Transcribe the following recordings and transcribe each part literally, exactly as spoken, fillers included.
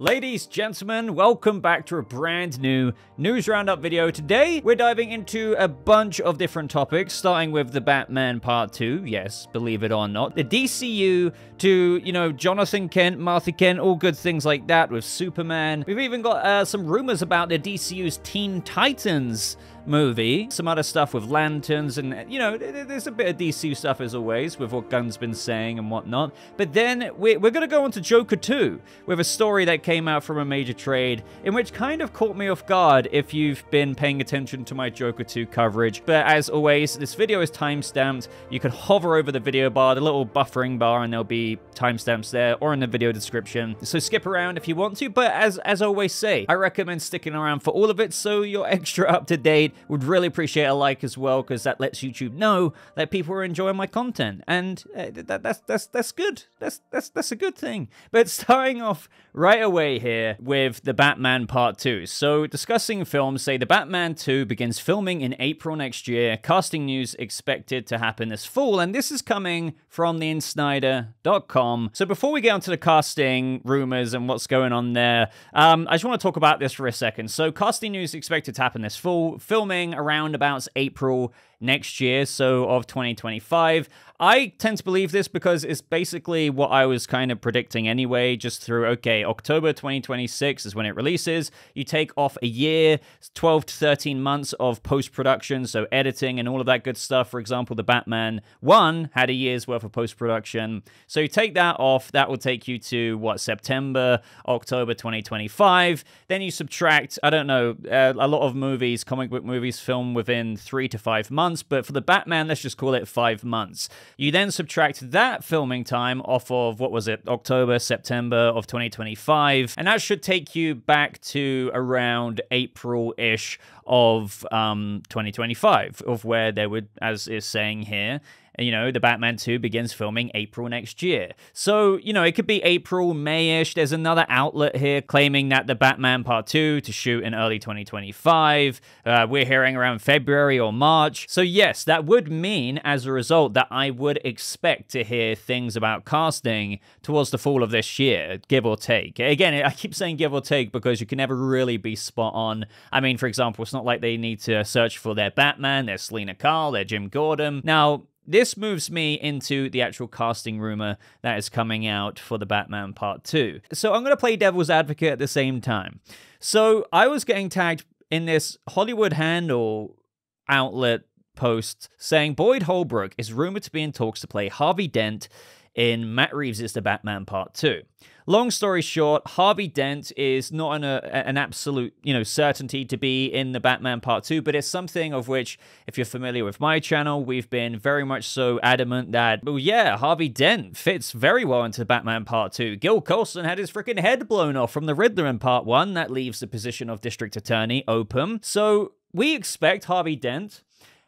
Ladies, gentlemen, welcome back to a brand new news roundup video. Today, we're diving into a bunch of different topics, starting with the Batman Part two, yes, believe it or not, the D C U to, you know, Jonathan Kent, Martha Kent, all good things like that with Superman. We've even got uh, some rumors about the D C U's Teen Titans movie, some other stuff with lanterns, and you know, there's a bit of D C stuff as always with what Gunn's been saying and whatnot. But then we're, we're gonna go on to Joker two with a story that came out from a major trade, in which kind of caught me off guard if you've been paying attention to my Joker two coverage. But as always, this video is timestamped. You can hover over the video bar, the little buffering bar, and there'll be timestamps there or in the video description, so skip around if you want to. But as as always say, I recommend sticking around for all of it so you're extra up to date. Would really appreciate a like as well, because that lets YouTube know that people are enjoying my content, and uh, that, that's that's that's good. That's that's that's a good thing. But starting off right away here with the Batman Part two. So discussing films, say the Batman two begins filming in April next year. Casting news expected to happen this fall, and this is coming from the in snyder dot com. So before we get onto the casting rumors and what's going on there, um, I just want to talk about this for a second. So casting news expected to happen this fall. Film Filming around about April next year, so of twenty twenty-five. I tend to believe this because it's basically what I was kind of predicting anyway, just through, okay, October twenty twenty-six is when it releases. You take off a year, twelve to thirteen months of post-production, so editing and all of that good stuff. For example, the Batman one had a year's worth of post-production. So you take that off, that will take you to, what, September, October twenty twenty-five. Then you subtract, I don't know, uh, a lot of movies, comic book movies, film within three to five months, but for the Batman, let's just call it five months. You then subtract that filming time off of, what was it, October, September of twenty twenty-five, and that should take you back to around April-ish of um, twenty twenty-five, of where there would, as is saying here, you know, the Batman two begins filming April next year. So, you know, it could be April, May-ish. There's another outlet here claiming that the Batman Part two to shoot in early twenty twenty-five. Uh, we're hearing around February or March. So yes, that would mean as a result that I would expect to hear things about casting towards the fall of this year, give or take. Again, I keep saying give or take because you can never really be spot on. I mean, for example, it's not like they need to search for their Batman, their Selina Kyle, their Jim Gordon. Now, this moves me into the actual casting rumor that is coming out for the Batman Part two. So I'm going to play devil's advocate at the same time. So I was getting tagged in this Hollywood Handle outlet post saying Boyd Holbrook is rumored to be in talks to play Harvey Dent in Matt Reeves' The Batman Part two. Long story short, Harvey Dent is not an, a, an absolute, you know, certainty to be in the Batman Part two, but it's something of which, if you're familiar with my channel, we've been very much so adamant that, well, yeah, Harvey Dent fits very well into Batman Part two. Gil Colson had his freaking head blown off from the Riddler in Part one. That leaves the position of District Attorney open. So we expect Harvey Dent.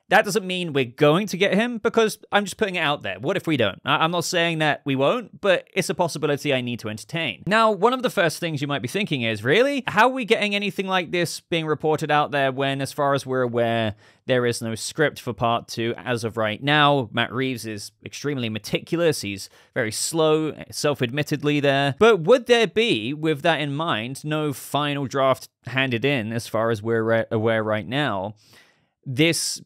That doesn't mean we're going to get him, because I'm just putting it out there. What if we don't? I'm not saying that we won't, but it's a possibility I need to entertain. Now, one of the first things you might be thinking is, really? How are we getting anything like this being reported out there when, as far as we're aware, there is no script for Part two as of right now? Matt Reeves is extremely meticulous. He's very slow, self-admittedly there. But would there be, with that in mind, no final draft handed in, as far as we're aware right now, this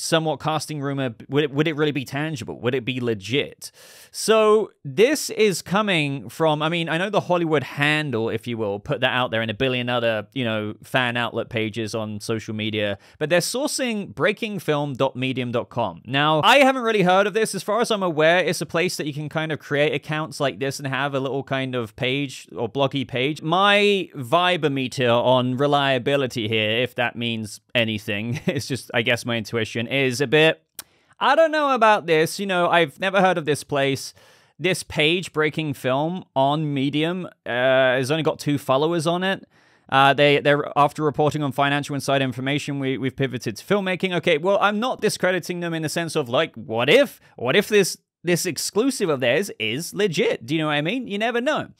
somewhat casting rumor, would it, would it really be tangible? Would it be legit? So this is coming from, I mean, I know the Hollywood Handle, if you will, put that out there, and a billion other, you know, fan outlet pages on social media, but they're sourcing breaking film dot medium dot com. Now, I haven't really heard of this. As far as I'm aware, it's a place that you can kind of create accounts like this and have a little kind of page or bloggy page. My vibe-a-meter on reliability here, if that means anything, it's just, I guess, my intuition is a bit, I don't know about this. You know, I've never heard of this place. This page, Breaking Film, on Medium, uh, has only got two followers on it. Uh, they, they're after reporting on financial inside information, we, we've pivoted to filmmaking. Okay, well, I'm not discrediting them in the sense of, like, what if? What if this, this exclusive of theirs is legit? Do you know what I mean? You never know.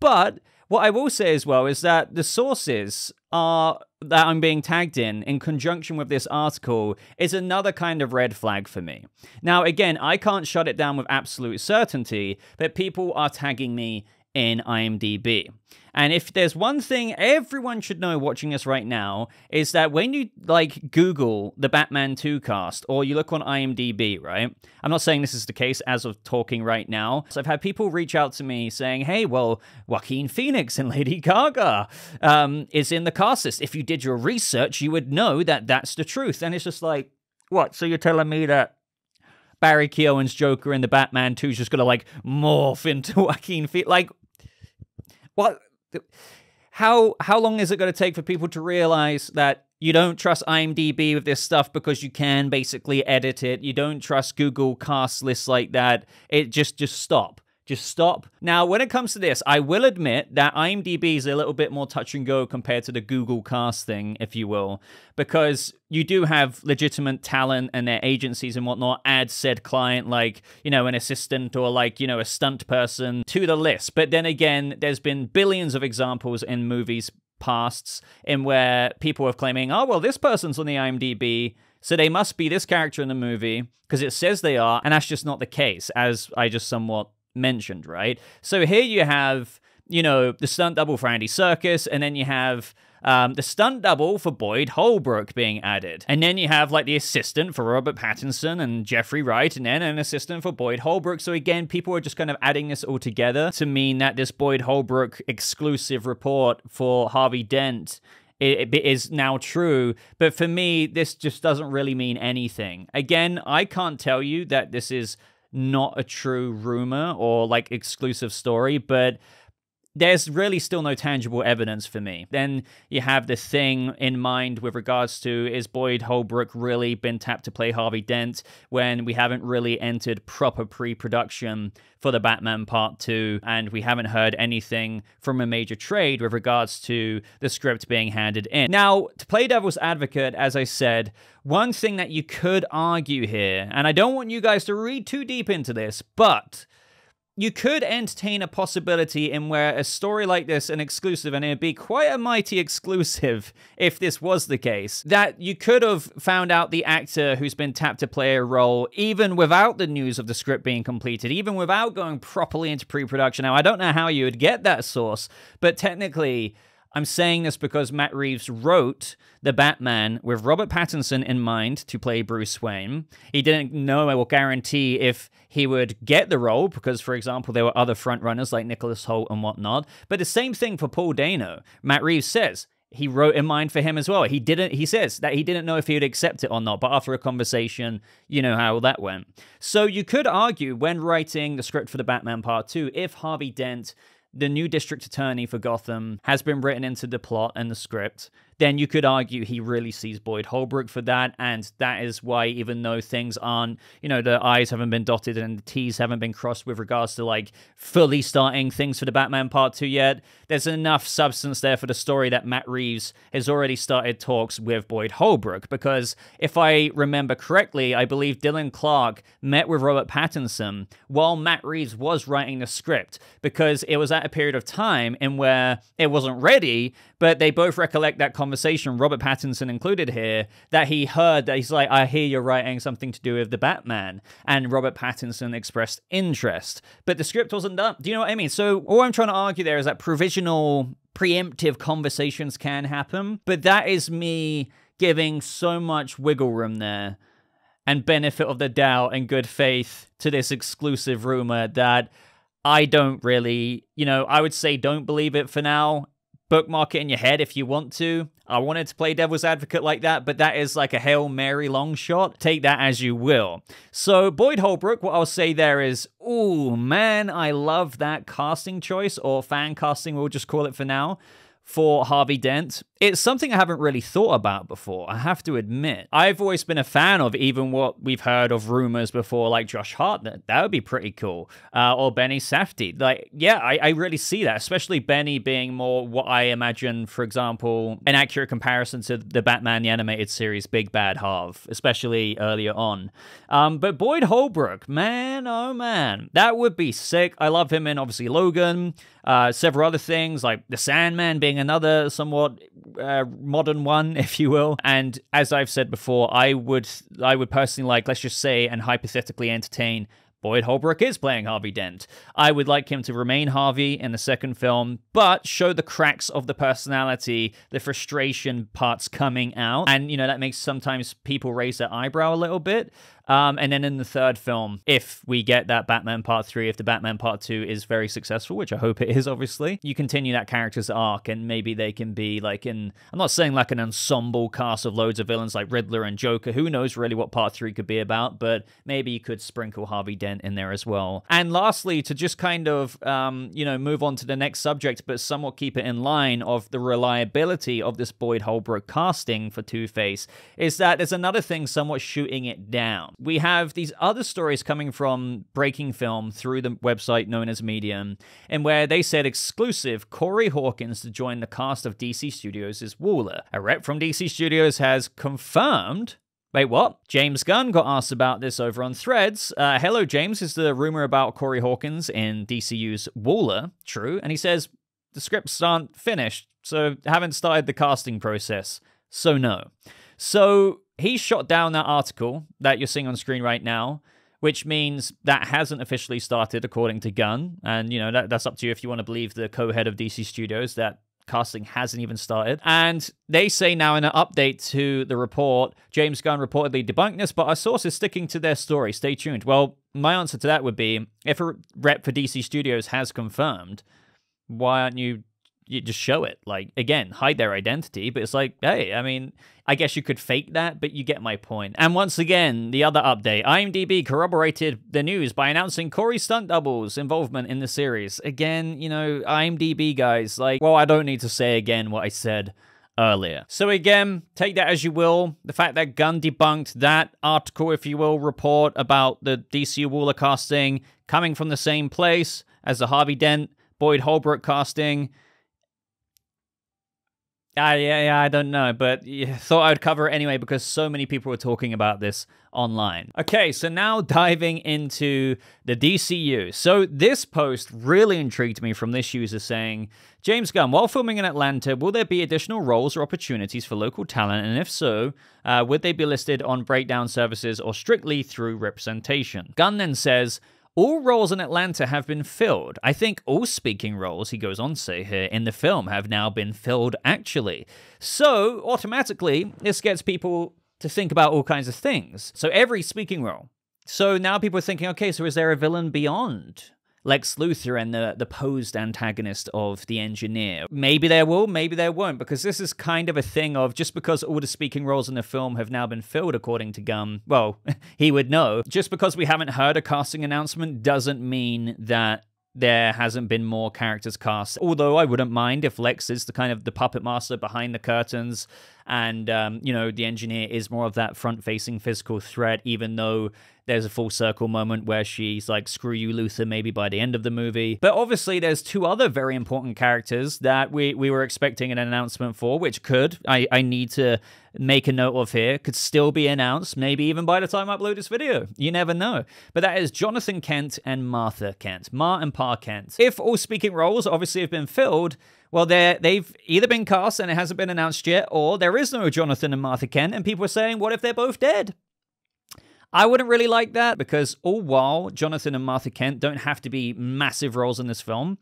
But what I will say as well is that the sources are that I'm being tagged in, in conjunction with this article, is another kind of red flag for me. Now, again, I can't shut it down with absolute certainty, but people are tagging me in IMDb. And if there's one thing everyone should know watching us right now, is that when you, like, Google the Batman two cast, or you look on IMDb, right? I'm not saying this is the case as of talking right now. So I've had people reach out to me saying, hey, well, Joaquin Phoenix and Lady Gaga um, is in the cast list. If you did your research, you would know that that's the truth. And it's just like, what? So you're telling me that Barry Keoghan's Joker in the Batman two is just going to, like, morph into Joaquin Phoenix? Like, what? How how long is it going to take for people to realize that you don't trust IMDb with this stuff because you can basically edit it? You don't trust Google cast lists like that. It just just stop. Just stop. Now, when it comes to this, I will admit that IMDb is a little bit more touch and go compared to the Google cast thing, if you will, because you do have legitimate talent and their agencies and whatnot add said client, like, you know, an assistant or like, you know, a stunt person to the list. But then again, there's been billions of examples in movies pasts in where people are claiming, oh, well, this person's on the IMDb, so they must be this character in the movie because it says they are. And that's just not the case, as I just somewhat mentioned, right? So here you have, you know, the stunt double for Andy Serkis, and then you have um, the stunt double for Boyd Holbrook being added. And then you have, like, the assistant for Robert Pattinson and Jeffrey Wright, and then an assistant for Boyd Holbrook. So again, people are just kind of adding this all together to mean that this Boyd Holbrook exclusive report for Harvey Dent It, it is now true. But for me, this just doesn't really mean anything. Again, I can't tell you that this is not a true rumor or like exclusive story, but there's really still no tangible evidence for me. Then you have the thing in mind with regards to, is Boyd Holbrook really been tapped to play Harvey Dent when we haven't really entered proper pre-production for the Batman Part two, and we haven't heard anything from a major trade with regards to the script being handed in. Now, to play devil's advocate, as I said, one thing that you could argue here, and I don't want you guys to read too deep into this, but you could entertain a possibility in where a story like this, an exclusive, and it'd be quite a mighty exclusive if this was the case, that you could have found out the actor who's been tapped to play a role even without the news of the script being completed, even without going properly into pre-production. Now, I don't know how you would get that source, but technically, I'm saying this because Matt Reeves wrote The Batman with Robert Pattinson in mind to play Bruce Wayne. He didn't know or guarantee if he would get the role because, for example, there were other frontrunners like Nicholas Hoult and whatnot. But the same thing for Paul Dano. Matt Reeves says he wrote in mind for him as well. He didn't. He says that he didn't know if he would accept it or not, but after a conversation, you know how that went. So you could argue when writing the script for The Batman Part two, if Harvey Dent, the new district attorney for Gotham, has been written into the plot and the script, then you could argue he really sees Boyd Holbrook for that, and that is why, even though things aren't, you know, the I's haven't been dotted and the T's haven't been crossed with regards to, like, fully starting things for the Batman Part two yet, there's enough substance there for the story that Matt Reeves has already started talks with Boyd Holbrook, because if I remember correctly, I believe Dylan Clark met with Robert Pattinson while Matt Reeves was writing the script, because it was at a period of time in where it wasn't ready, but they both recollect that conversation, Robert Pattinson included here, that he heard that he's like, I hear you're writing something to do with the Batman, and Robert Pattinson expressed interest, but the script wasn't done. Do you know what I mean? So all I'm trying to argue there is that provisional, preemptive conversations can happen, but that is me giving so much wiggle room there and benefit of the doubt and good faith to this exclusive rumor that I don't really, you know, I would say don't believe it for now. Bookmark it in your head if you want to. I wanted to play devil's advocate like that, but that is like a Hail Mary long shot. Take that as you will. So Boyd Holbrook, what I'll say there is, oh man, I love that casting choice, or fan casting, we'll just call it for now, for Harvey Dent. It's something I haven't really thought about before, I have to admit. I've always been a fan of even what we've heard of rumors before, like Josh Hartnett. That would be pretty cool. Uh, or Benny Safdie. Like, yeah, I, I really see that, especially Benny being more what I imagine, for example, an accurate comparison to the Batman the Animated Series Big Bad Harv, especially earlier on. Um, but Boyd Holbrook, man, oh man, that would be sick. I love him in, obviously, Logan, uh, several other things, like The Sandman being another somewhat uh, modern one, if you will. And as I've said before, I would I would personally like, let's just say and hypothetically entertain Boyd Holbrook is playing Harvey Dent. I would like him to remain Harvey in the second film, but show the cracks of the personality, the frustration parts coming out. And, you know, that makes sometimes people raise their eyebrow a little bit. Um, and then in the third film, if we get that Batman Part three, if the Batman Part two is very successful, which I hope it is, obviously, you continue that character's arc and maybe they can be like in, I'm not saying like an ensemble cast of loads of villains like Riddler and Joker. Who knows really what Part three could be about, but maybe you could sprinkle Harvey Dent in there as well. And lastly, to just kind of, um, you know, move on to the next subject, but somewhat keep it in line of the reliability of this Boyd Holbrook casting for Two-Face, is that there's another thing somewhat shooting it down. We have these other stories coming from Breaking Film through the website known as Medium, and where they said exclusive Corey Hawkins to join the cast of D C Studios is Wooler. A rep from D C Studios has confirmed... Wait, what? James Gunn got asked about this over on Threads. Uh, hello, James. Is the rumor about Corey Hawkins in D C U's Wooler true? And he says, the scripts aren't finished, so haven't started the casting process. So no. So... he shot down that article that you're seeing on screen right now, which means that hasn't officially started, according to Gunn. And, you know, that, that's up to you if you want to believe the co-head of D C Studios that casting hasn't even started. And they say now in an update to the report, James Gunn reportedly debunked this, but our source is sticking to their story. Stay tuned. Well, my answer to that would be, if a rep for D C Studios has confirmed, why aren't you... you just show it? Like, again, hide their identity, but it's like, hey, I mean, I guess you could fake that, but you get my point. And once again, the other update, IMDb corroborated the news by announcing Corey's stunt double's involvement in the series. Again, you know, IMDb guys, like, well, I don't need to say again what I said earlier. So again, take that as you will. The fact that Gunn debunked that article, if you will, report about the D C Wooler casting coming from the same place as the Harvey Dent, Boyd Holbrook casting... Uh, yeah, yeah, I don't know, but yeah, thought I'd cover it anyway because so many people were talking about this online. Okay, so now diving into the D C U. So this post really intrigued me from this user saying, James Gunn, while filming in Atlanta, will there be additional roles or opportunities for local talent? And if so, uh, would they be listed on breakdown services or strictly through representation? Gunn then says, all roles in Atlanta have been filled. I think all speaking roles, he goes on to say here, in the film have now been filled, actually. So, automatically, this gets people to think about all kinds of things. So, every speaking role. So, now people are thinking, okay, so is there a villain beyond Lex Luthor and the, the posed antagonist of The Engineer? Maybe there will, maybe there won't, because this is kind of a thing of just because all the speaking roles in the film have now been filled, according to Gunn, well, he would know. Just because we haven't heard a casting announcement doesn't mean that there hasn't been more characters cast. Although I wouldn't mind if Lex is the kind of the puppet master behind the curtains and, um, you know, the Engineer is more of that front-facing physical threat, even though there's a full circle moment where she's like, screw you, Luthor, maybe by the end of the movie. But obviously there's two other very important characters that we, we were expecting an announcement for, which could, I, I need to make a note of here, could still be announced, maybe even by the time I upload this video. You never know. But that is Jonathan Kent and Martha Kent, Ma and Pa Kent. If all speaking roles obviously have been filled, well, they've either been cast and it hasn't been announced yet, or there is no Jonathan and Martha Kent, and people are saying, what if they're both dead? I wouldn't really like that, because all while Jonathan and Martha Kent don't have to be massive roles in this film,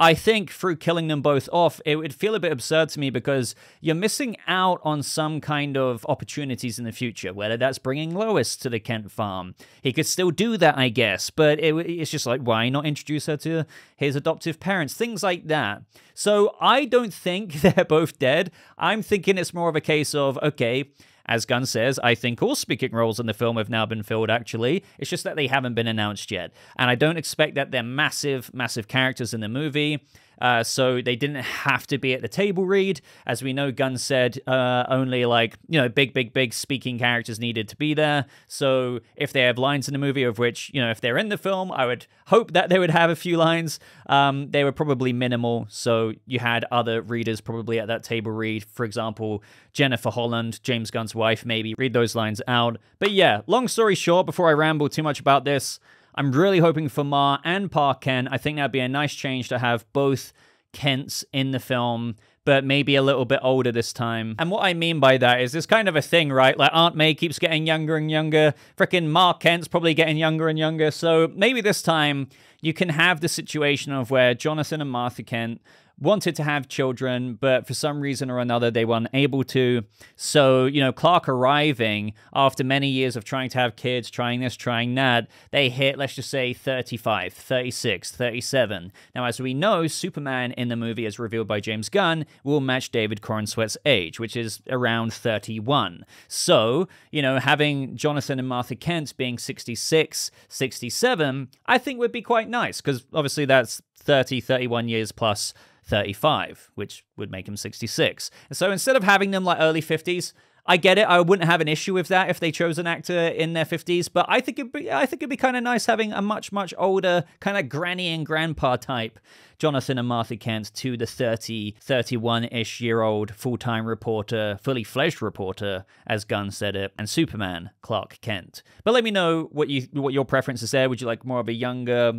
I think through killing them both off, it would feel a bit absurd to me because you're missing out on some kind of opportunities in the future, whether that's bringing Lois to the Kent farm. He could still do that, I guess, but it, it's just like, why not introduce her to his adoptive parents? Things like that. So I don't think they're both dead. I'm thinking it's more of a case of, okay, as Gunn says, I think all speaking roles in the film have now been filled, actually. It's just that they haven't been announced yet. And I don't expect that they're massive, massive characters in the movie. Uh, so they didn't have to be at the table read. As we know, Gunn said uh, only like, you know, big, big, big speaking characters needed to be there. So if they have lines in the movie, of which, you know, if they're in the film, I would hope that they would have a few lines. Um, they were probably minimal. So you had other readers probably at that table read. For example, Jennifer Holland, James Gunn's wife, maybe read those lines out. But yeah, long story short, before I ramble too much about this, I'm really hoping for Ma and Pa Ken. I think that'd be a nice change to have both Kents in the film, but maybe a little bit older this time. And what I mean by that is, it's kind of a thing, right? Like, Aunt May keeps getting younger and younger. Frickin' Mark Kent's probably getting younger and younger. So maybe this time you can have the situation of where Jonathan and Martha Kent wanted to have children, but for some reason or another, they were unable to. So, you know, Clark arriving after many years of trying to have kids, trying this, trying that, they hit, let's just say, thirty-five, thirty-six, thirty-seven. Now, as we know, Superman in the movie, as revealed by James Gunn, will match David Cornsweet's age, which is around thirty-one. So, you know, having Jonathan and Martha Kent being sixty-six, sixty-seven, I think would be quite nice, because obviously that's thirty, thirty-one years plus thirty-five, which would make him sixty-six. And so instead of having them like early fifties, I get it. I wouldn't have an issue with that if they chose an actor in their fifties, but I think it'd be, I think it'd be kind of nice having a much, much older kind of granny and grandpa type Jonathan and Martha Kent to the thirty, thirty-one-ish year old full-time reporter, fully fledged reporter, as Gunn said it, and Superman, Clark Kent. But let me know what you what your preference is there. Would you like more of a younger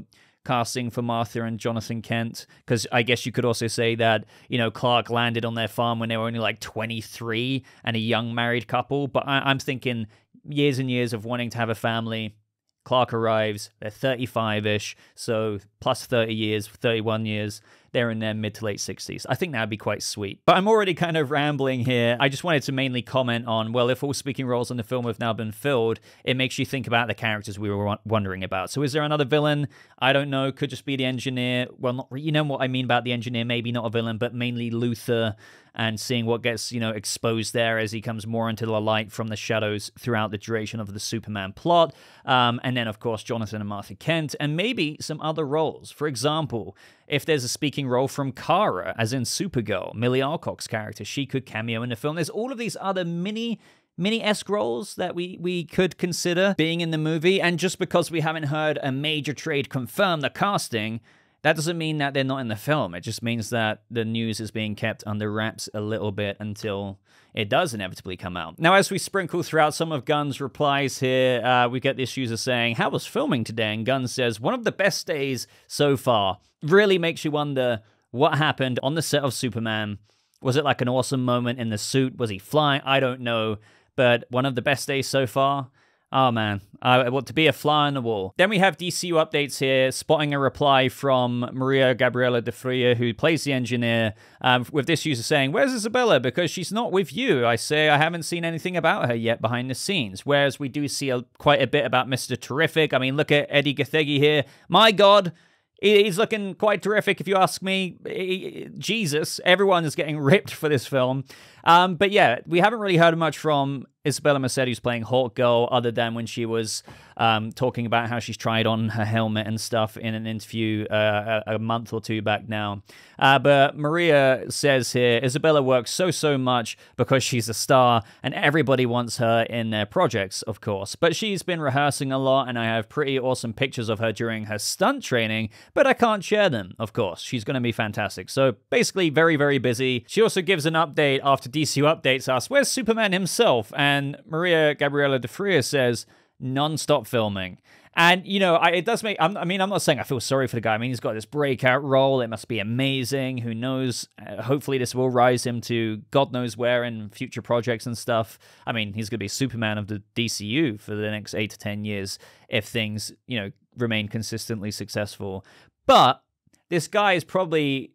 casting for Martha and Jonathan Kent? Because I guess you could also say that, you know, Clark landed on their farm when they were only like twenty-three and a young married couple. But I I'm thinking years and years of wanting to have a family. Clark arrives, they're thirty-five-ish, so plus thirty years, thirty-one years, they're in their mid to late sixties. I think that would be quite sweet. But I'm already kind of rambling here. I just wanted to mainly comment on, well, if all speaking roles in the film have now been filled, it makes you think about the characters we were wondering about. So is there another villain? I don't know. Could just be the engineer. Well, not, you know what I mean about the engineer, maybe not a villain, but mainly Luthor, and seeing what gets, you know, exposed there as he comes more into the light from the shadows throughout the duration of the Superman plot. Um, and then, of course, Jonathan and Martha Kent, and maybe some other roles. For example, if there's a speaking role from Kara, as in Supergirl, Millie Alcock's character, she could cameo in the film. There's all of these other mini mini-esque roles that we, we could consider being in the movie. And just because we haven't heard a major trade confirm the casting, that doesn't mean that they're not in the film. It just means that the news is being kept under wraps a little bit until it does inevitably come out. Now, as we sprinkle throughout some of Gunn's replies here, uh, we get this user saying, "How was filming today?" And Gunn says, "One of the best days so far." Really makes you wonder what happened on the set of Superman. Was it like an awesome moment in the suit? Was he flying? I don't know. But one of the best days so far. Oh, man. I want to be a fly on the wall. Then we have D C U updates here, spotting a reply from Maria Gabriela de Faria, who plays the engineer, um, with this user saying, "Where's Isabella? Because she's not with you. I say I haven't seen anything about her yet behind the scenes." Whereas we do see a, quite a bit about Mister Terrific. I mean, look at Eddie Gathegi here. My God. He's looking quite terrific, if you ask me. Jesus, everyone is getting ripped for this film. Um, but yeah, we haven't really heard much from Isabella Mercedes playing Hawkgirl, other than when she was um, talking about how she's tried on her helmet and stuff in an interview uh, a month or two back now. Uh, but Maria says here, "Isabella works so, so much because she's a star and everybody wants her in their projects, of course. But she's been rehearsing a lot, and I have pretty awesome pictures of her during her stunt training, but I can't share them, of course. She's going to be fantastic." So basically very, very busy. She also gives an update after D C U updates us, "Where's Superman himself?" And And Maria Gabriela de Faria says, "Non-stop filming." And, you know, I, it does make, I'm, I mean, I'm not saying I feel sorry for the guy. I mean, he's got this breakout role. It must be amazing. Who knows? Uh, hopefully this will rise him to God knows where in future projects and stuff. I mean, he's going to be Superman of the D C U for the next eight to ten years if things, you know, remain consistently successful. But this guy is probably...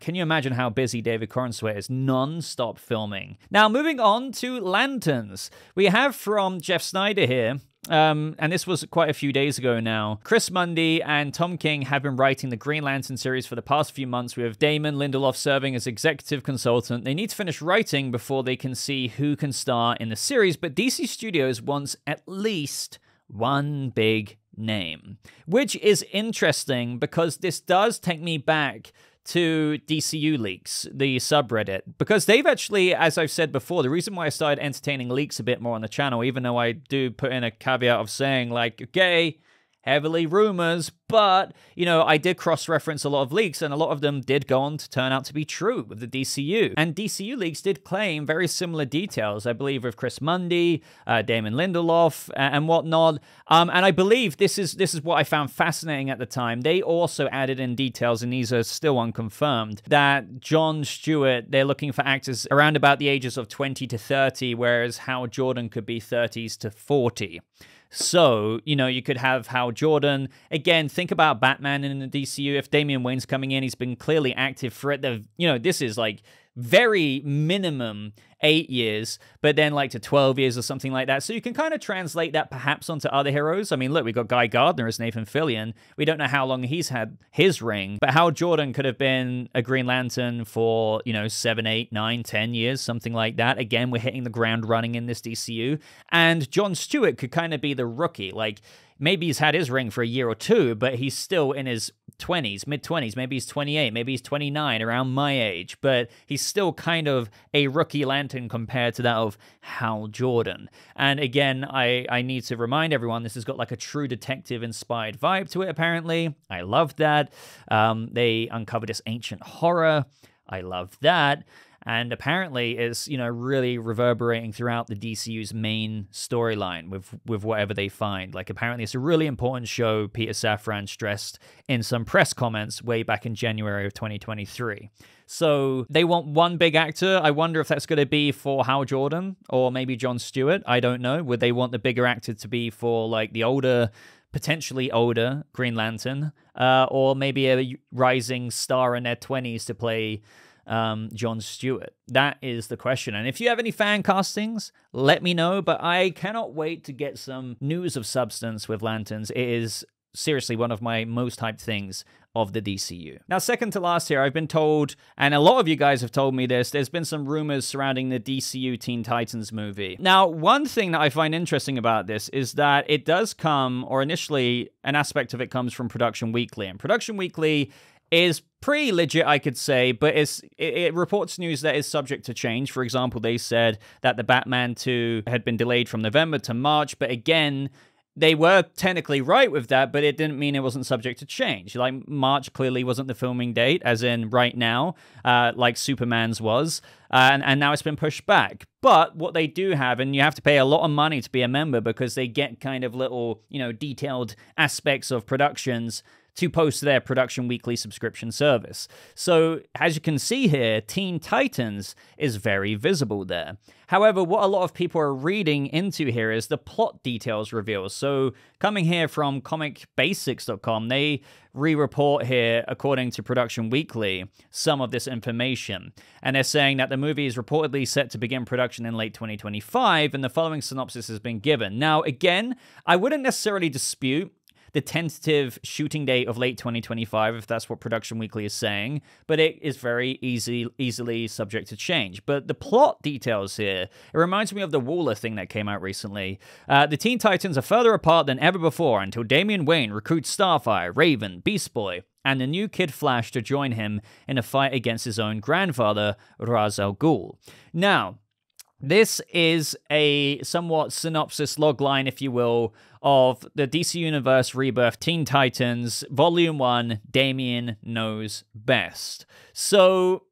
Can you imagine how busy David Cornsweet is? Non-stop filming. Now, moving on to lanterns. We have from Jeff Snyder here, um, and this was quite a few days ago now. "Chris Mundy and Tom King have been writing the Green Lantern series for the past few months. We have Damon Lindelof serving as executive consultant. They need to finish writing before they can see who can star in the series, but D C Studios wants at least one big name." Which is interesting, because this does take me back to D C U Leaks, the subreddit, because they've actually, as I've said before, the reason why I started entertaining leaks a bit more on the channel, even though I do put in a caveat of saying, like, okay, heavily rumors, But, you know, I did cross-reference a lot of leaks, and a lot of them did go on to turn out to be true with the D C U. And D C U leaks did claim very similar details, I believe, with Chris Mundy, uh, Damon Lindelof, and whatnot. Um, and I believe this is, this is what I found fascinating at the time. They also added in details, and these are still unconfirmed, that John Stewart, they're looking for actors around about the ages of twenty to thirty, whereas Hal Jordan could be thirties to forty. So, you know, you could have Hal Jordan. Again, think about Batman in the D C U. If Damian Wayne's coming in, he's been clearly active for it. The, you know, this is like very minimum eight years, but then like to twelve years or something like that. So you can kind of translate that perhaps onto other heroes. I mean, look, we've got Guy Gardner as Nathan Fillion. We don't know how long he's had his ring, but Hal Jordan could have been a Green Lantern for, you know, seven, eight, nine, ten years, something like that. Again, we're hitting the ground running in this D C U. And John Stewart could kind of be the rookie. Like, maybe he's had his ring for a year or two, but he's still in his twenties, mid-twenties. Maybe he's twenty-eight, maybe he's twenty-nine, around my age. But he's still kind of a rookie lantern compared to that of Hal Jordan. And again, I, I need to remind everyone, this has got like a True Detective-inspired vibe to it, apparently. I love that. Um, they uncovered this ancient horror. I love that. And apparently it's, you know, really reverberating throughout the D C U's main storyline with, with whatever they find. Like, apparently it's a really important show, Peter Safran stressed in some press comments way back in January of twenty twenty-three. So they want one big actor. I wonder if that's going to be for Hal Jordan or maybe Jon Stewart. I don't know. Would they want the bigger actor to be for, like, the older, potentially older Green Lantern? Uh, or maybe a rising star in their twenties to play Um, John Stewart? That is the question. And if you have any fan castings, let me know, but I cannot wait to get some news of substance with Lanterns. It is seriously one of my most hyped things of the D C U. Now, second to last here, I've been told, and a lot of you guys have told me this, there's been some rumors surrounding the D C U Teen Titans movie. Now, one thing that I find interesting about this is that it does come, or initially, an aspect of it comes from Production Weekly, and Production Weekly is pretty legit, I could say, but it's, it, it reports news that is subject to change. For example, they said that the Batman two had been delayed from November to March, but again, they were technically right with that, but it didn't mean it wasn't subject to change. Like, March clearly wasn't the filming date, as in right now, uh, like Superman's was, uh, and, and now it's been pushed back. But what they do have, and you have to pay a lot of money to be a member because they get kind of little, you know, detailed aspects of productions to post their Production Weekly subscription service. So, as you can see here, Teen Titans is very visible there. However, what a lot of people are reading into here is the plot details reveal. So, coming here from comic basics dot com, they re-report here, according to Production Weekly, some of this information. And they're saying that the movie is reportedly set to begin production in late twenty twenty-five, and the following synopsis has been given. Now, again, I wouldn't necessarily dispute the tentative shooting date of late twenty twenty-five, if that's what Production Weekly is saying, but it is very easy, easily subject to change. But the plot details here, it reminds me of the Waller thing that came out recently. Uh, the Teen Titans are further apart than ever before until Damian Wayne recruits Starfire, Raven, Beast Boy, and the new Kid Flash to join him in a fight against his own grandfather, Ra's al Ghul. Now, this is a somewhat synopsis logline, if you will, of the D C Universe Rebirth Teen Titans, Volume one, Damien Knows Best. So,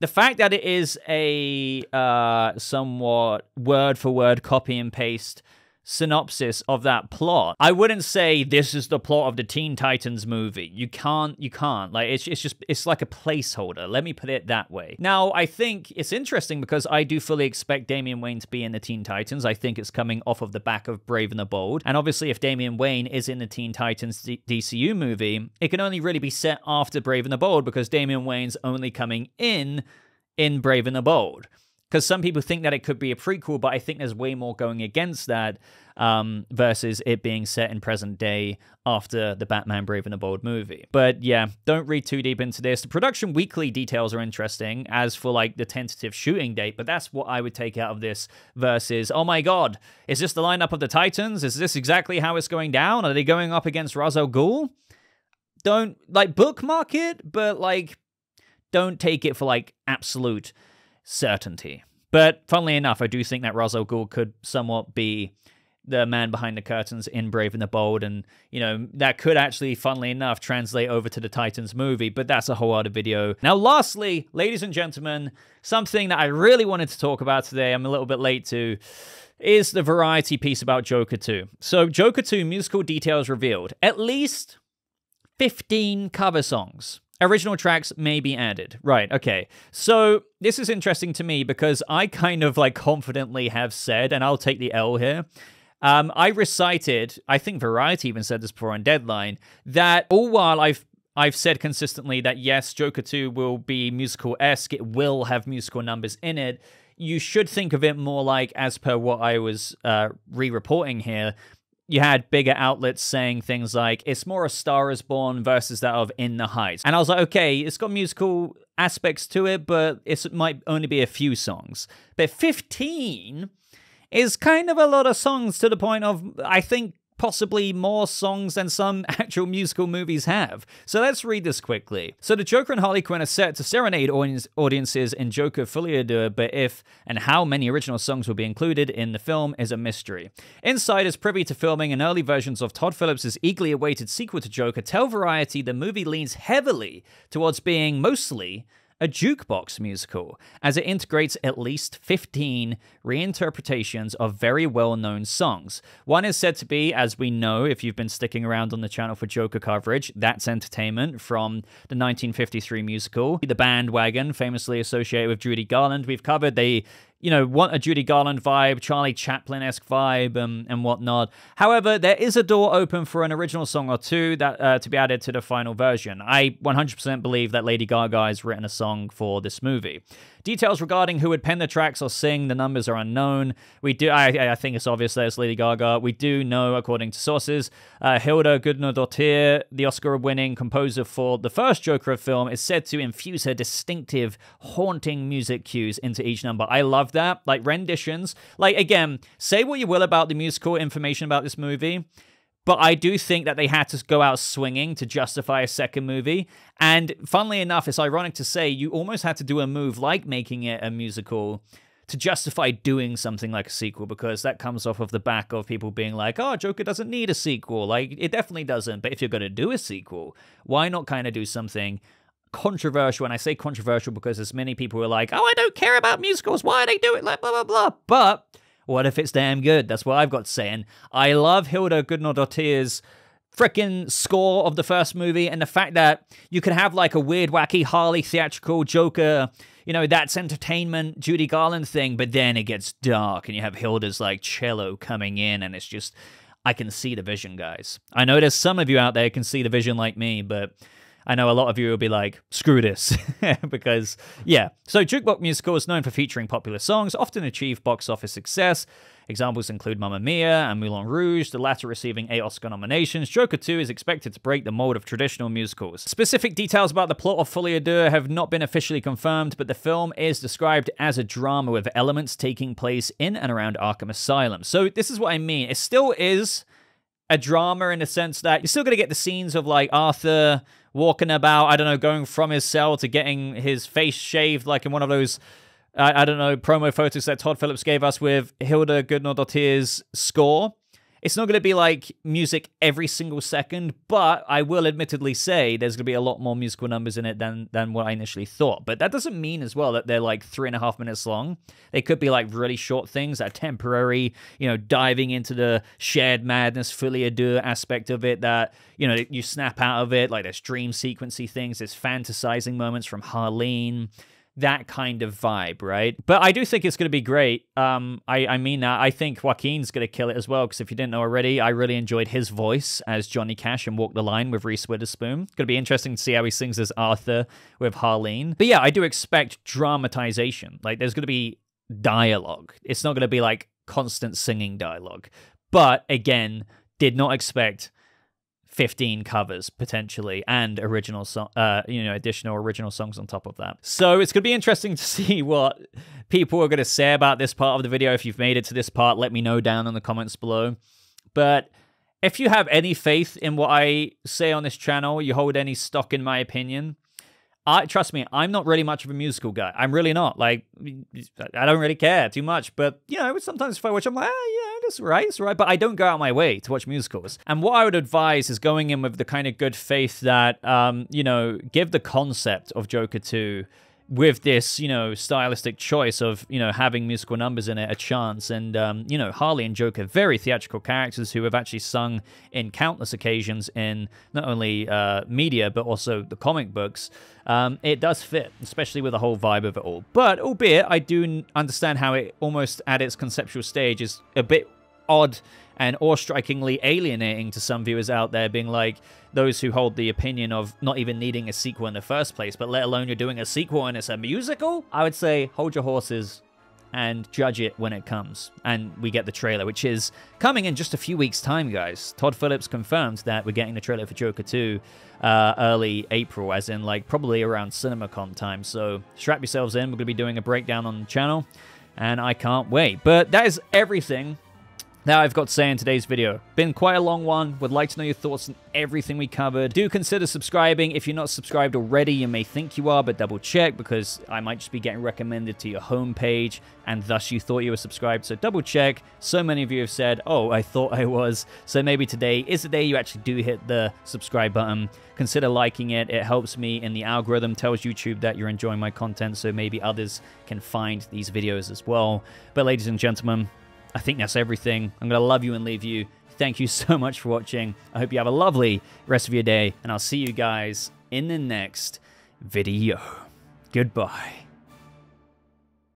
the fact that it is a uh, somewhat word-for-word copy and paste synopsis of that plot, I wouldn't say this is the plot of the Teen Titans movie. You can't, you can't. Like, it's, it's just, it's like a placeholder. Let me put it that way. Now, I think it's interesting because I do fully expect Damian Wayne to be in the Teen Titans. I think it's coming off of the back of Brave and the Bold. And obviously, if Damian Wayne is in the Teen Titans D C U movie, it can only really be set after Brave and the Bold because Damian Wayne's only coming in, in Brave and the Bold. Because some people think that it could be a prequel, but I think there's way more going against that um, versus it being set in present day after the Batman Brave and the Bold movie. But yeah, don't read too deep into this. The Production Weekly details are interesting as for like the tentative shooting date, but that's what I would take out of this versus, oh my god, is this the lineup of the Titans? Is this exactly how it's going down? Are they going up against Ra's al Ghul? Don't, like, bookmark it, but like, don't take it for like absolute certainty. But funnily enough, I do think that Ra's al Ghul could somewhat be the man behind the curtains in Brave and the Bold, and you know that could actually, funnily enough, translate over to the Titans movie, but that's a whole other video. Now lastly, ladies and gentlemen, something that I really wanted to talk about today, I'm a little bit late to, is the variety piece about Joker two. So Joker two, musical details revealed. At least fifteen cover songs. Original tracks may be added. Right, okay. So this is interesting to me because I kind of like confidently have said, and I'll take the L here, um, I recited, I think Variety even said this before on Deadline, that all while I've I've said consistently that yes, Joker two will be musical-esque, it will have musical numbers in it, you should think of it more like, as per what I was uh, re-reporting here, you had bigger outlets saying things like, it's more A Star Is Born versus that of In the Heights. And I was like, okay, it's got musical aspects to it, but it's, it might only be a few songs. But fifteen is kind of a lot of songs, to the point of, I think, possibly more songs than some actual musical movies have. So let's read this quickly. So the Joker and Harley Quinn are set to serenade audience audiences in Joker Folie à Deux, but if and how many original songs will be included in the film is a mystery. Insiders privy to filming and early versions of Todd Phillips' eagerly awaited sequel to Joker tell Variety the movie leans heavily towards being mostly a jukebox musical, as it integrates at least fifteen reinterpretations of very well-known songs. One is said to be, as we know, if you've been sticking around on the channel for Joker coverage, That's Entertainment from the nineteen fifty-three musical. The Bandwagon, famously associated with Judy Garland, we've covered. They, you know, want a Judy Garland vibe, Charlie Chaplin-esque vibe, um, and whatnot. However, there is a door open for an original song or two that uh, to be added to the final version. I one hundred percent believe that Lady Gaga has written a song for this movie. Details regarding who would pen the tracks or sing the numbers are unknown. We do, I, I think it's obvious that it's Lady Gaga. We do know, according to sources, uh, Hilda Gudnadottir, the Oscar-winning composer for the first Joker film, is said to infuse her distinctive, haunting music cues into each number. I love that, like renditions. Like, again, say what you will about the musical information about this movie, but I do think that they had to go out swinging to justify a second movie. And funnily enough, it's ironic to say, you almost had to do a move like making it a musical to justify doing something like a sequel, because that comes off of the back of people being like, oh, Joker doesn't need a sequel. Like, it definitely doesn't. But if you're going to do a sequel, why not kind of do something controversial? And I say controversial because as many people were like, oh, I don't care about musicals, why they do it, like blah blah blah, but what if it's damn good? That's what I've got saying. I love Hilda Gudnadottir's freaking score of the first movie, and the fact that you could have like a weird wacky Harley theatrical Joker, you know, That's Entertainment Judy Garland thing, but then it gets dark and you have Hilda's like cello coming in, and it's just, I can see the vision, guys. I know there's some of you out there who can see the vision like me, but I know a lot of you will be like, screw this, because, yeah. So, Jukebox Musical is known for featuring popular songs, often achieve box office success. Examples include Mamma Mia and Moulin Rouge, the latter receiving eight Oscar nominations. Joker two is expected to break the mold of traditional musicals. Specific details about the plot of Folie à Deux have not been officially confirmed, but the film is described as a drama with elements taking place in and around Arkham Asylum. So, this is what I mean. It still is a drama in the sense that you're still going to get the scenes of like Arthur walking about, I don't know, going from his cell to getting his face shaved, like in one of those, uh, I don't know, promo photos that Todd Phillips gave us with Hilda Gudnadottir's score. It's not going to be like music every single second, but I will admittedly say there's going to be a lot more musical numbers in it than than what I initially thought. But that doesn't mean as well that they're like three and a half minutes long. They could be like really short things that are temporary, you know, diving into the shared madness, folie à deux aspect of it that, you know, you snap out of it. Like there's dream sequency things, there's fantasizing moments from Harleen, that kind of vibe, right? But I do think it's going to be great. Um, I, I mean that. I think Joaquin's going to kill it as well, because if you didn't know already, I really enjoyed his voice as Johnny Cash in Walk the Line with Reese Witherspoon. It's going to be interesting to see how he sings as Arthur with Harleen. But yeah, I do expect dramatization. Like, there's going to be dialogue. It's not going to be like constant singing dialogue. But again, did not expect fifteen covers potentially, and original song, uh, you know, additional original songs on top of that. So it's gonna be interesting to see what people are gonna say about this part of the video. If you've made it to this part, let me know down in the comments below. But if you have any faith in what I say on this channel, you hold any stock in my opinion, I trust me, I'm not really much of a musical guy. I'm really not. Like, I don't really care too much. But you know, sometimes if I watch, I'm like, ah, yeah, it's all right, it's all right, but I don't go out of my way to watch musicals. And what I would advise is going in with the kind of good faith that, um, you know, give the concept of Joker two with this, you know, stylistic choice of, you know, having musical numbers in it a chance. And, um, you know, Harley and Joker, very theatrical characters who have actually sung in countless occasions in not only uh, media, but also the comic books. Um, it does fit, especially with the whole vibe of it all. But albeit, I do understand how it almost at its conceptual stage is a bit odd and awe-strikingly alienating to some viewers out there, being like those who hold the opinion of not even needing a sequel in the first place, but let alone you're doing a sequel and it's a musical? I would say hold your horses and judge it when it comes. And we get the trailer, which is coming in just a few weeks' time, guys. Todd Phillips confirmed that we're getting the trailer for Joker two uh, early April, as in like probably around CinemaCon time. So strap yourselves in. We're going to be doing a breakdown on the channel, and I can't wait. But that is everything that I've got to say in today's video. Been quite a long one. Would like to know your thoughts on everything we covered. Do consider subscribing. If you're not subscribed already, you may think you are, but double check, because I might just be getting recommended to your homepage and thus you thought you were subscribed. So double check. So many of you have said, oh, I thought I was. So maybe today is the day you actually do hit the subscribe button. Consider liking it. It helps me in the algorithm, tells YouTube that you're enjoying my content, so maybe others can find these videos as well. But ladies and gentlemen, I think that's everything. I'm going to love you and leave you. Thank you so much for watching. I hope you have a lovely rest of your day, and I'll see you guys in the next video. Goodbye.